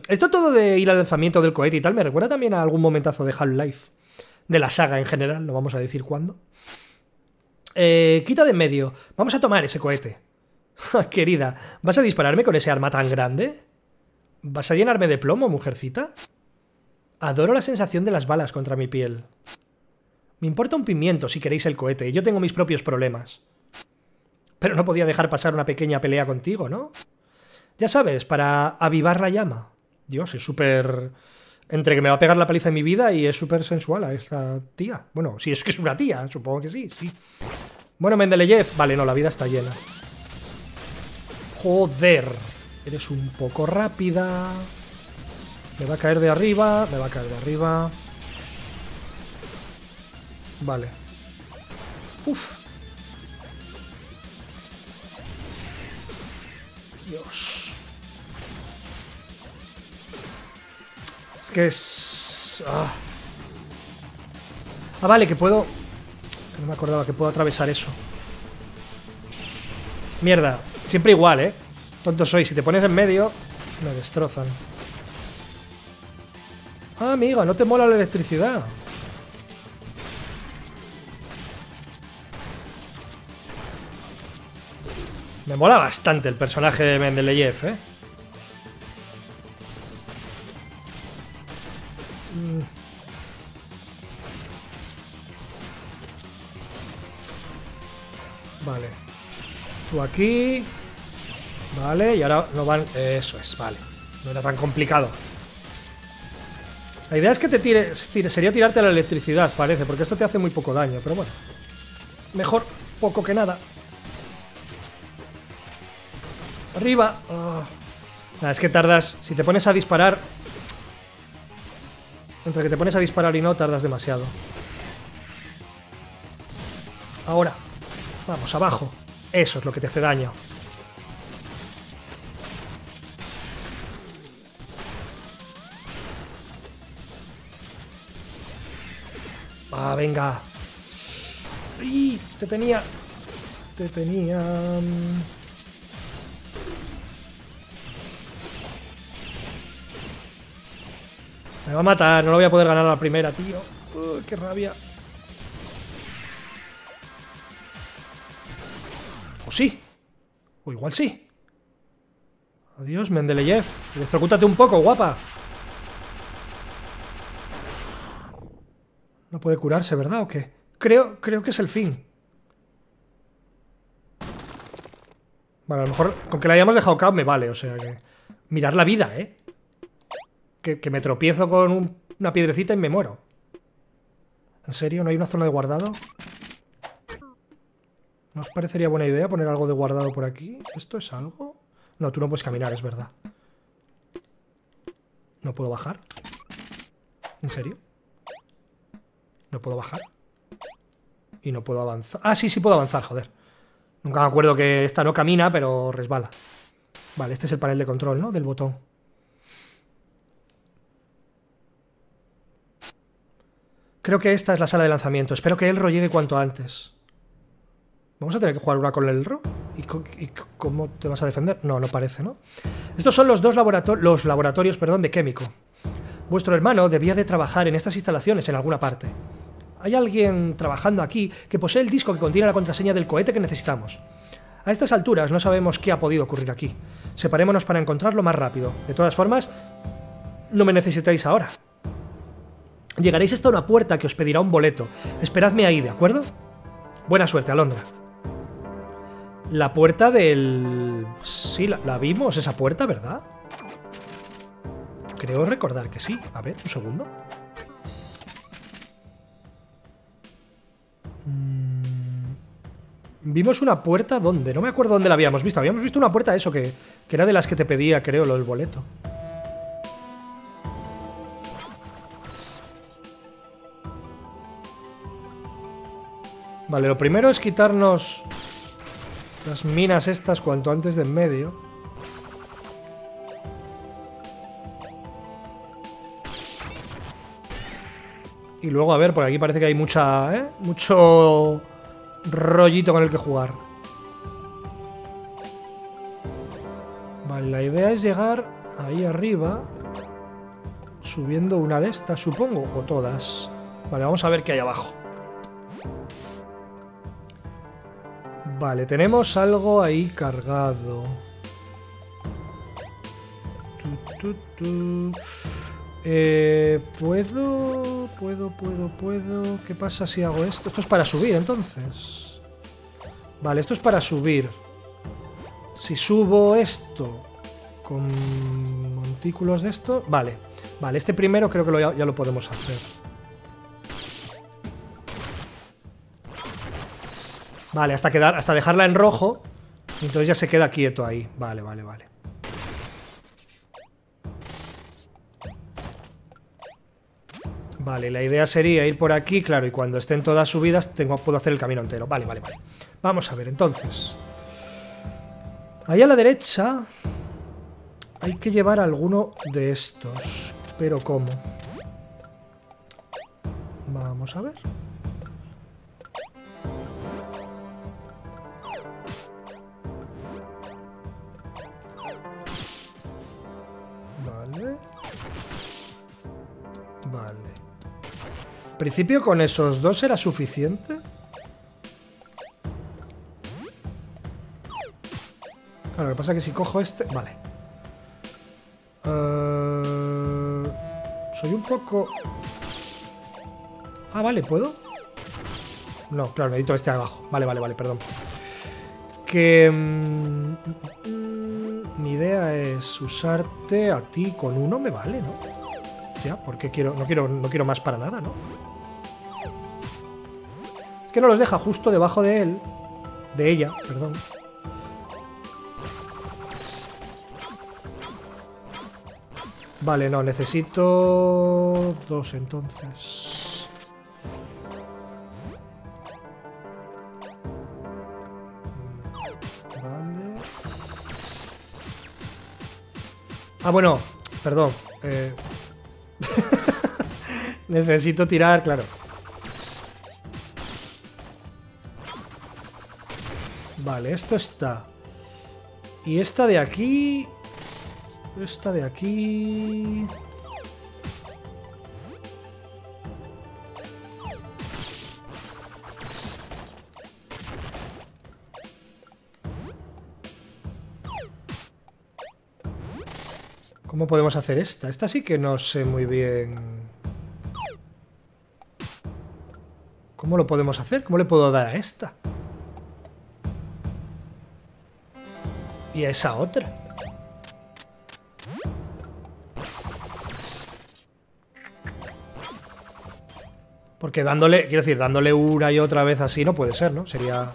Esto todo de ir al lanzamiento del cohete y tal me recuerda también a algún momentazo de Half-Life, de la saga en general, no vamos a decir cuándo. Eh, quita de en medio, vamos a tomar ese cohete. Querida, ¿vas a dispararme con ese arma tan grande? ¿Vas a llenarme de plomo, mujercita? Adoro la sensación de las balas contra mi piel. Me importa un pimiento si queréis el cohete, yo tengo mis propios problemas. Pero no podía dejar pasar una pequeña pelea contigo, ¿no? Ya sabes, para avivar la llama. Dios, es súper... Entre que me va a pegar la paliza en mi vida y es súper sensual a esta tía. Bueno, si es que es una tía, supongo que sí, sí. Bueno, Mendeleyev. Vale, no, la vida está llena. Joder. Eres un poco rápida. Me va a caer de arriba, me va a caer de arriba. Vale. Uf. Dios. Es que es... Ah. ah, vale, que puedo... No me acordaba que puedo atravesar eso. Mierda, siempre igual, ¿eh? Tonto soy, si te pones en medio, me destrozan. Ah, amiga, no te mola la electricidad. Me mola bastante el personaje de Mendeleyev, ¿eh? Vale. Tú aquí. Vale, y ahora no van... Eso es, vale. No era tan complicado. La idea es que te tires... Tire, sería tirarte la electricidad, parece, porque esto te hace muy poco daño, pero bueno. Mejor poco que nada. Arriba. Oh. Nada, es que tardas... Si te pones a disparar... Entre que te pones a disparar y no, tardas demasiado. Ahora. Vamos, abajo. Eso es lo que te hace daño. Ah, venga. ¡Ay! Te tenía... Te tenía... Me va a matar, no lo voy a poder ganar a la primera, tío. Uh, ¡Qué rabia! O sí. O igual sí. Adiós, Mendeleyev. Electrocútate un poco, guapa. No puede curarse, ¿verdad? ¿O qué? Creo, creo que es el fin. Bueno, a lo mejor con que la hayamos dejado cap me vale, o sea que... Mirad la vida, ¿eh? Que, que me tropiezo con un, una piedrecita y me muero. ¿En serio? ¿No hay una zona de guardado? ¿No os parecería buena idea poner algo de guardado por aquí? ¿Esto es algo? No, tú no puedes caminar, es verdad. ¿No puedo bajar? ¿En serio? ¿No puedo bajar? Y no puedo avanzar. Ah, sí, sí puedo avanzar, joder. Nunca me acuerdo que esta no camina, pero resbala. Vale, este es el panel de control, ¿no? Del botón. Creo que esta es la sala de lanzamiento. Espero que Elro llegue cuanto antes. ¿Vamos a tener que jugar una con Elro? ¿Y, co y cómo te vas a defender? No, no parece, ¿no? Estos son los dos laborator los laboratorios perdón, de Químico. Vuestro hermano debía de trabajar en estas instalaciones en alguna parte. Hay alguien trabajando aquí que posee el disco que contiene la contraseña del cohete que necesitamos. A estas alturas no sabemos qué ha podido ocurrir aquí. Separémonos para encontrarlo más rápido. De todas formas, no me necesitáis ahora. Llegaréis hasta una puerta que os pedirá un boleto. Esperadme ahí, ¿de acuerdo? Buena suerte, Alondra. La puerta del... Sí, la, la vimos, esa puerta, ¿verdad? Creo recordar que sí. A ver, un segundo. Vimos una puerta, ¿dónde? No me acuerdo dónde la habíamos visto. Habíamos visto una puerta, eso, que, que era de las que te pedía, creo, lo del boleto. Vale, lo primero es quitarnos las minas estas cuanto antes de en medio. Y luego, a ver, por aquí parece que hay mucha, ¿eh? Mucho rollito con el que jugar. Vale, la idea es llegar ahí arriba subiendo una de estas, supongo, o todas. Vale, vamos a ver qué hay abajo. Vale, tenemos algo ahí cargado. Tu, tu, tu. Eh, ¿Puedo? ¿Puedo? ¿Puedo? ¿Puedo? ¿Qué pasa si hago esto? Esto es para subir, entonces. Vale, esto es para subir. Si subo esto con montículos de esto... Vale, vale, este primero creo que lo, ya, ya lo podemos hacer. Vale, hasta quedar, hasta dejarla en rojo. Y entonces ya se queda quieto ahí. Vale, vale, vale. Vale, la idea sería ir por aquí, claro, y cuando estén todas subidas tengo, puedo hacer el camino entero. Vale, vale, vale. Vamos a ver, entonces. Ahí a la derecha hay que llevar alguno de estos. Pero ¿cómo? Vamos a ver. Vale. En principio con esos dos era suficiente. Claro, lo que pasa es que si cojo este... Vale. Uh... Soy un poco... Ah, vale, ¿puedo? No, claro, necesito este de abajo. Vale, vale, vale, perdón. Que... Mmm, mi idea es usarte a ti con uno, me vale, ¿no? Ya, porque quiero, no, quiero, no quiero más para nada, ¿no? Es que no los deja justo debajo de él. De ella, perdón. Vale, no, necesito dos entonces. Vale. Ah, bueno, perdón. Eh... necesito tirar, claro. Vale, esto está. Y esta de aquí... Esta de aquí... ¿Cómo podemos hacer esta? Esta sí que no sé muy bien... ¿Cómo lo podemos hacer? ¿Cómo le puedo dar a esta? Y a esa otra. Porque dándole, quiero decir, dándole una y otra vez así no puede ser, ¿no? Sería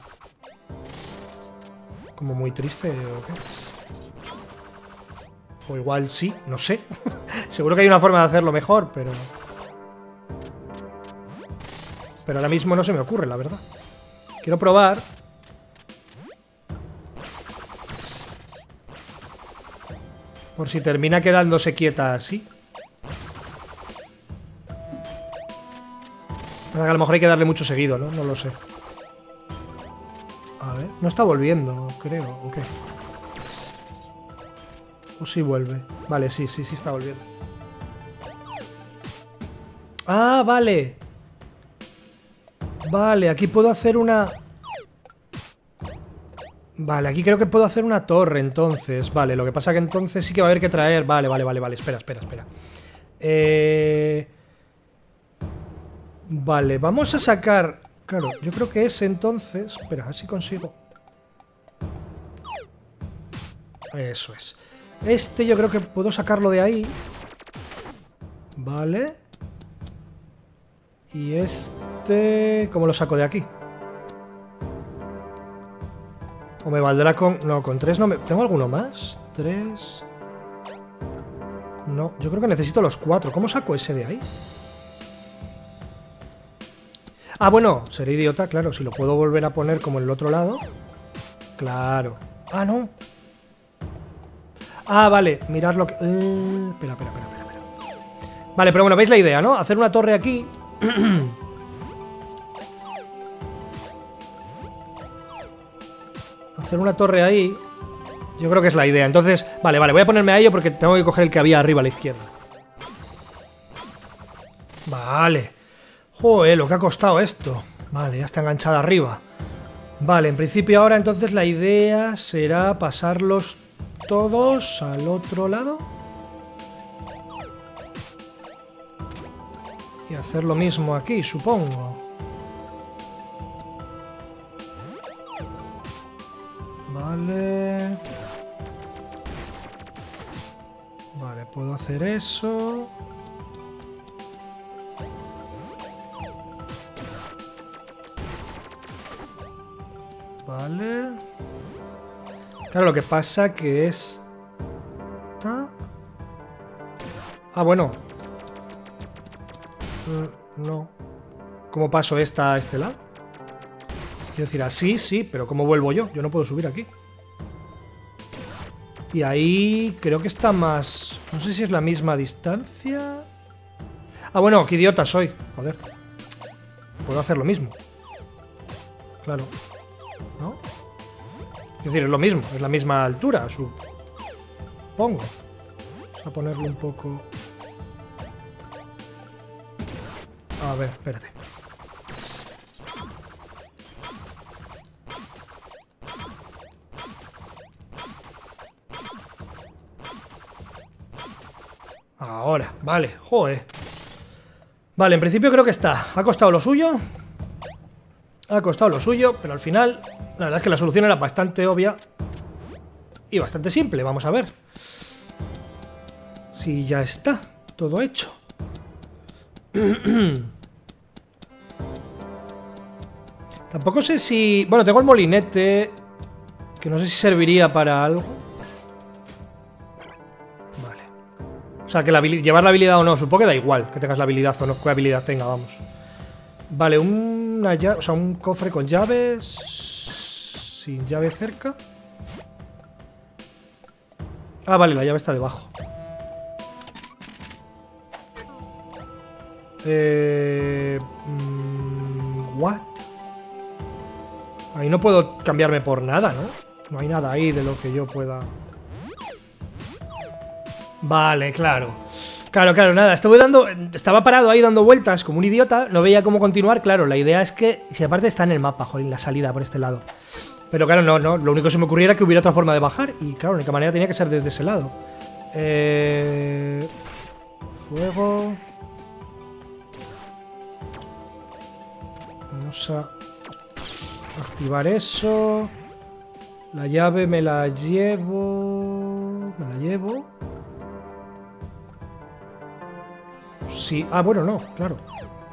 como muy triste o qué. O igual sí, no sé. Seguro que hay una forma de hacerlo mejor, pero... Pero ahora mismo no se me ocurre, la verdad. Quiero probar. Por si termina quedándose quieta así. A lo mejor hay que darle mucho seguido, ¿no? No lo sé. A ver... No está volviendo, creo. ¿O qué? O sí vuelve. Vale, sí, sí, sí está volviendo. ¡Ah, vale! Vale, aquí puedo hacer una... Vale, aquí creo que puedo hacer una torre, entonces. Vale, lo que pasa que entonces sí que va a haber que traer... Vale, vale, vale, vale. Espera, espera, espera. Eh... Vale, vamos a sacar... Claro, yo creo que es entonces... Espera, a ver si consigo... Eso es. Este yo creo que puedo sacarlo de ahí. Vale. Y este... ¿Cómo lo saco de aquí? O me valdrá con... No, con tres no me... ¿Tengo alguno más? Tres... No, yo creo que necesito los cuatro. ¿Cómo saco ese de ahí? Ah, bueno, seré idiota, claro, si lo puedo volver a poner como en el otro lado. Claro. Ah, no. Ah, vale, mirad lo que... Eh, espera, espera, espera, espera. Vale, pero bueno, veis la idea, ¿no? Hacer una torre aquí. Hacer una torre ahí. Yo creo que es la idea. Entonces, vale, vale, voy a ponerme a ello porque tengo que coger el que había arriba a la izquierda. Vale. Joder, lo que ha costado esto. Vale, ya está enganchada arriba. Vale, en principio ahora entonces la idea será pasarlos todos al otro lado. Y hacer lo mismo aquí, supongo. Vale. Vale, puedo hacer eso. Vale. Claro, lo que pasa que esta... Ah, bueno. No. ¿Cómo paso esta a este lado? Quiero decir, así sí, pero ¿cómo vuelvo yo? Yo no puedo subir aquí. Y ahí creo que está más... No sé si es la misma distancia... Ah, bueno, qué idiota soy. Joder. Puedo hacer lo mismo. Claro. ¿No? Es decir, es lo mismo, es la misma altura, supongo. Vamos a ponerlo un poco... A ver, espérate. Ahora, vale, joder. Vale, en principio creo que está. Ha costado lo suyo. Ha costado lo suyo, pero al final... La verdad es que la solución era bastante obvia y bastante simple. Vamos a ver. Si ya está todo hecho. Tampoco sé si... Bueno, tengo el molinete, que no sé si serviría para algo. Vale. O sea, que la habili- llevar la habilidad o no. Supongo que da igual que tengas la habilidad o no. ¿Qué habilidad tenga? Vamos. Vale, una llave, o sea, un cofre con llaves... Sin llave cerca. Ah, vale, la llave está debajo. Eh... Mmm, ¿what? Ahí no puedo cambiarme por nada, ¿no? No hay nada ahí de lo que yo pueda... Vale, claro. Claro, claro, nada. Estuve dando... Estaba parado ahí dando vueltas como un idiota. No veía cómo continuar. Claro, la idea es que... Si aparte está en el mapa, jolín, la salida por este lado. Pero claro, no, no. Lo único que se me ocurría era que hubiera otra forma de bajar. Y claro, la única manera tenía que ser desde ese lado. Eh... Fuego. Vamos a activar eso. La llave me la llevo... Me la llevo. Sí. Ah, bueno, no, claro.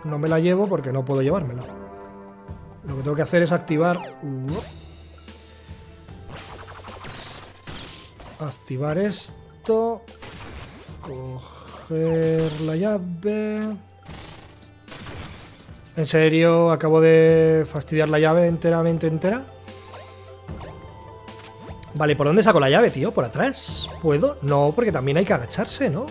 No me la llevo porque no puedo llevármela. Lo que tengo que hacer es activar... Uh. Activar esto. Coger la llave. ¿En serio? Acabo de fastidiar la llave enteramente entera. Vale, ¿por dónde saco la llave, tío? ¿Por atrás? ¿Puedo? No, porque también hay que agacharse, ¿no?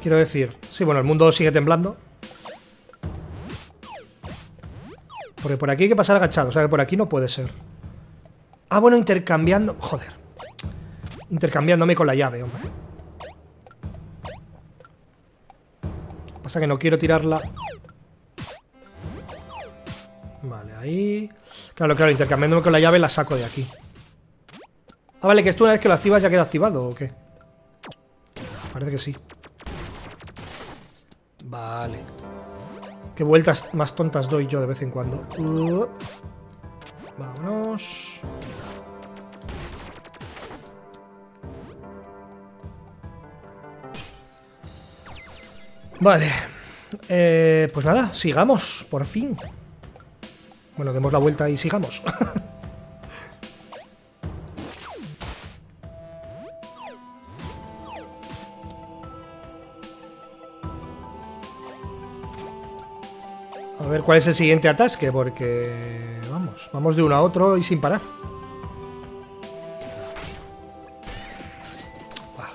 Quiero decir... Sí, bueno, el mundo sigue temblando. Porque por aquí hay que pasar agachado. O sea, que por aquí no puede ser. Ah, bueno, intercambiando... Joder. Intercambiándome con la llave, hombre. Pasa que no quiero tirarla... Vale, ahí... Claro, claro, intercambiándome con la llave la saco de aquí. Ah, vale, que esto una vez que lo activas ya queda activado, ¿o qué? Parece que sí. Vale. Qué vueltas más tontas doy yo de vez en cuando. Uh. Vámonos. Vale. Eh, pues nada, sigamos, por fin. Bueno, demos la vuelta y sigamos. A ver cuál es el siguiente atasque, porque... Vamos, vamos de uno a otro y sin parar. Ah.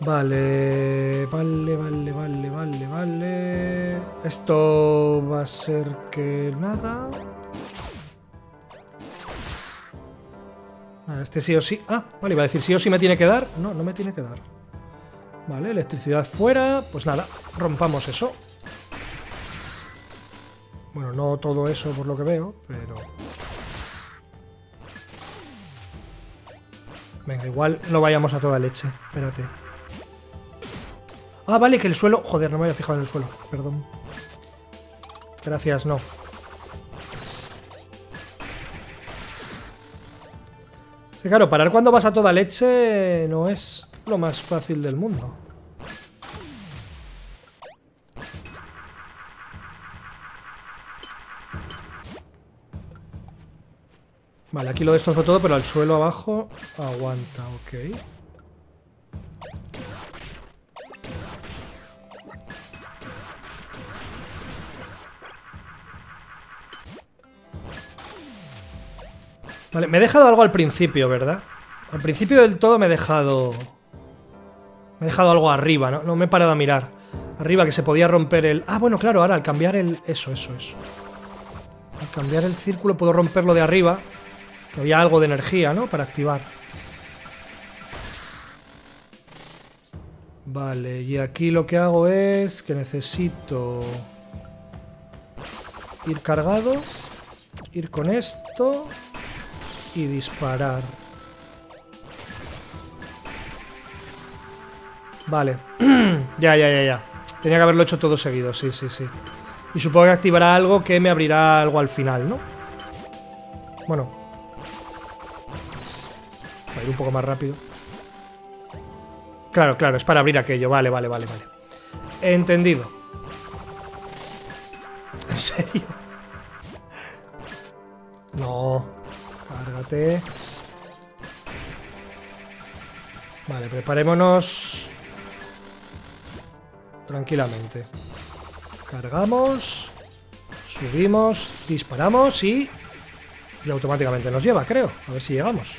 Vale, vale, vale, vale, vale, vale. Esto va a ser que nada. Ah, este sí o sí. Ah, vale, iba a decir sí o sí me tiene que dar. No, no me tiene que dar. Vale, electricidad fuera. Pues nada, rompamos eso. Bueno, no todo eso por lo que veo, pero... Venga, igual no vayamos a toda leche. Espérate. Ah, vale, que el suelo... Joder, no me había fijado en el suelo. Perdón. Gracias, no. Sí, claro, parar cuando vas a toda leche no es... lo más fácil del mundo. Vale, aquí lo destrozo todo, pero al suelo abajo aguanta, ok. Vale, me he dejado algo al principio, ¿verdad? Al principio del todo me he dejado... Me he dejado algo arriba, ¿no? No me he parado a mirar. Arriba, que se podía romper el... Ah, bueno, claro, ahora al cambiar el... Eso, eso, eso. Al cambiar el círculo puedo romperlo de arriba. Que había algo de energía, ¿no? Para activar. Vale, y aquí lo que hago es que necesito ir cargado, ir con esto y disparar. Vale. ya, ya, ya, ya. Tenía que haberlo hecho todo seguido, sí, sí, sí. Y supongo que activará algo que me abrirá algo al final, ¿no? Bueno. Voy a ir un poco más rápido. Claro, claro, es para abrir aquello. Vale, vale, vale, vale. Entendido. ¿En serio? No. Cárgate. Vale, preparémonos tranquilamente. Cargamos, subimos, disparamos y... y automáticamente nos lleva, creo. A ver si llegamos.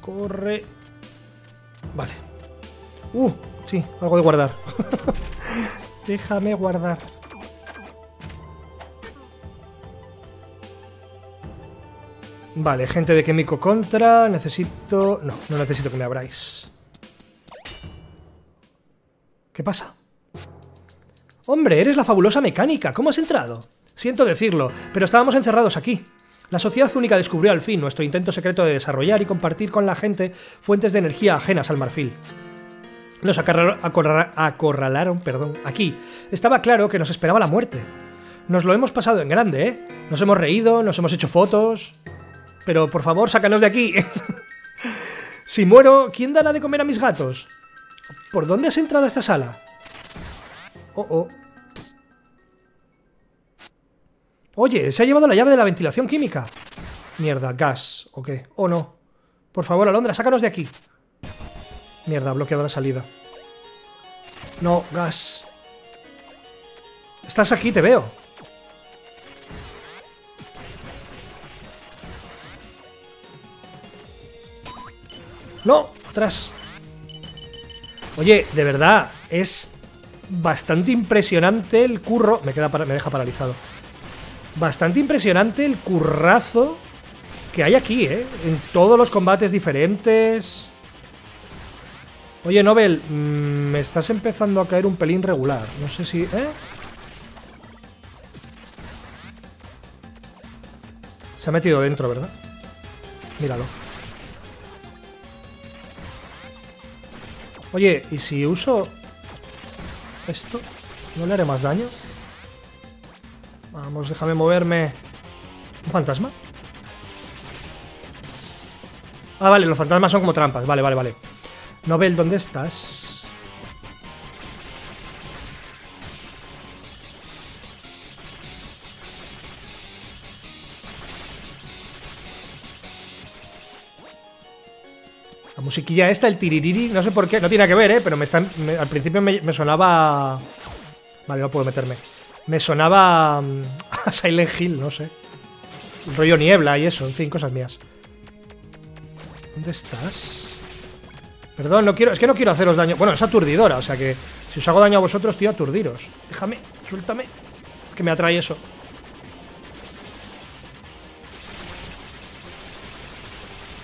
Corre. Vale. Uh, sí, algo de guardar. Déjame guardar. Vale, gente de Químico contra. Necesito... No, no necesito que me abráis. ¿Qué pasa? Hombre, eres la fabulosa mecánica. ¿Cómo has entrado? Siento decirlo, pero estábamos encerrados aquí. La Sociedad Única descubrió al fin nuestro intento secreto de desarrollar y compartir con la gente fuentes de energía ajenas al marfil. Nos acorral, acorral, acorralaron, perdón, aquí. Estaba claro que nos esperaba la muerte. Nos lo hemos pasado en grande, ¿eh? Nos hemos reído, nos hemos hecho fotos... Pero, por favor, sácanos de aquí. Si muero, ¿quién dará de comer a mis gatos? ¿Por dónde has entrado a esta sala? Oh, oh. Oye, se ha llevado la llave de la ventilación química. Mierda, gas. ¿O qué? Oh, no. Por favor, Alondra, sácanos de aquí. Mierda, ha bloqueado la salida. No, gas. Estás aquí, te veo. No, atrás. Oye, de verdad, es bastante impresionante el curro... Me, queda para... me deja paralizado. Bastante impresionante el currazo que hay aquí, ¿eh? En todos los combates diferentes. Oye, Nobel, mmm, me estás empezando a caer un pelín regular. No sé si... ¿eh? Se ha metido dentro, ¿verdad? Míralo. Oye, ¿y si uso esto? ¿No le haré más daño? Vamos, déjame moverme. ¿Un fantasma? Ah, vale, los fantasmas son como trampas. Vale, vale, vale. Nobel, ¿dónde estás? Musiquilla esta, el tiririri, no sé por qué, no tiene que ver, ¿eh? Pero me está, me, al principio me, me sonaba... Vale, no puedo meterme. Me sonaba um, a Silent Hill, no sé. El rollo niebla y eso, en fin, cosas mías. ¿Dónde estás? Perdón, no quiero, es que no quiero haceros daño. Bueno, es aturdidora, o sea que si os hago daño a vosotros, tío, aturdiros. Déjame, suéltame, es que me atrae eso.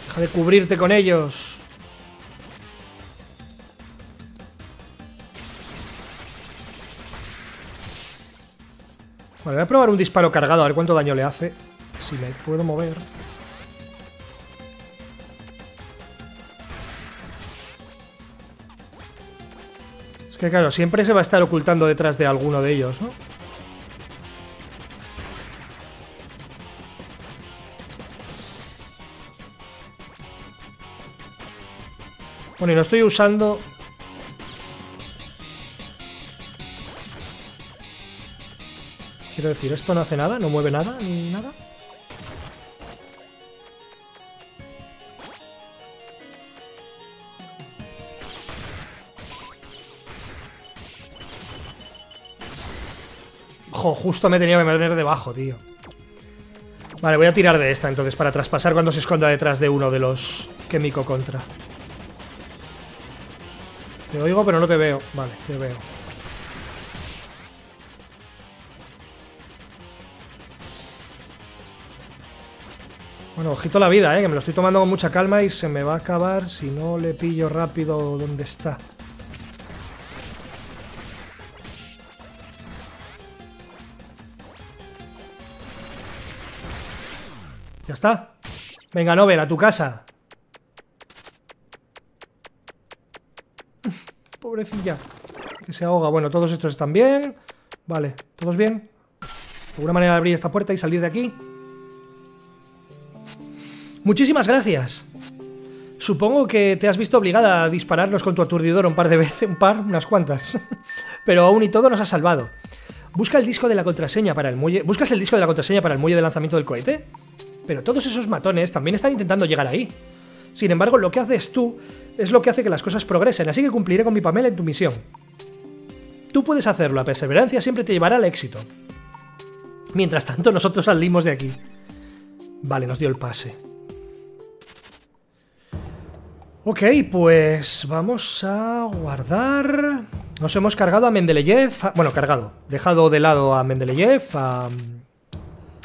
Deja de cubrirte con ellos. Vale, voy a probar un disparo cargado, a ver cuánto daño le hace. Si me puedo mover. Es que claro, siempre se va a estar ocultando detrás de alguno de ellos, ¿no? Bueno, y no estoy usando... Quiero decir, esto no hace nada, no mueve nada, ni nada. Ojo, justo me he tenido que meter debajo, tío. Vale, voy a tirar de esta entonces para traspasar cuando se esconda detrás de uno de los Químico contra. Te oigo, pero no te veo. Vale, te veo. Bueno, ojito la vida, eh, que me lo estoy tomando con mucha calma y se me va a acabar si no le pillo rápido donde está. Ya está. Venga, Nobel, a tu casa. Pobrecilla, que se ahoga. Bueno, todos estos están bien. Vale, ¿todos bien? ¿Alguna manera de abrir esta puerta y salir de aquí? Muchísimas gracias. Supongo que te has visto obligada a dispararnos con tu aturdidor un par de veces, un par, unas cuantas. Pero aún y todo nos has salvado. Busca el disco de la contraseña para el muelle. ¿Buscas el disco de la contraseña para el muelle de lanzamiento del cohete? Pero todos esos matones también están intentando llegar ahí. Sin embargo, lo que haces tú es lo que hace que las cosas progresen, así que cumpliré con mi Pamela en tu misión. Tú puedes hacerlo, la perseverancia siempre te llevará al éxito. Mientras tanto, nosotros salimos de aquí. Vale, nos dio el pase. Ok, pues vamos a guardar... Nos hemos cargado a Mendeleyev... A... Bueno, cargado. Dejado de lado a Mendeleyev, a...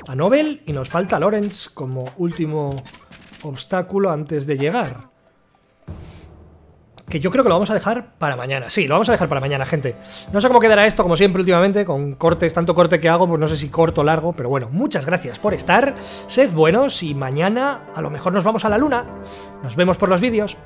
a Nobel, y nos falta Lawrence como último obstáculo antes de llegar. Que yo creo que lo vamos a dejar para mañana. Sí, lo vamos a dejar para mañana, gente. No sé cómo quedará esto, como siempre últimamente, con cortes, tanto corte que hago, pues no sé si corto o largo, pero bueno, muchas gracias por estar, sed buenos y mañana a lo mejor nos vamos a la luna. Nos vemos por los vídeos.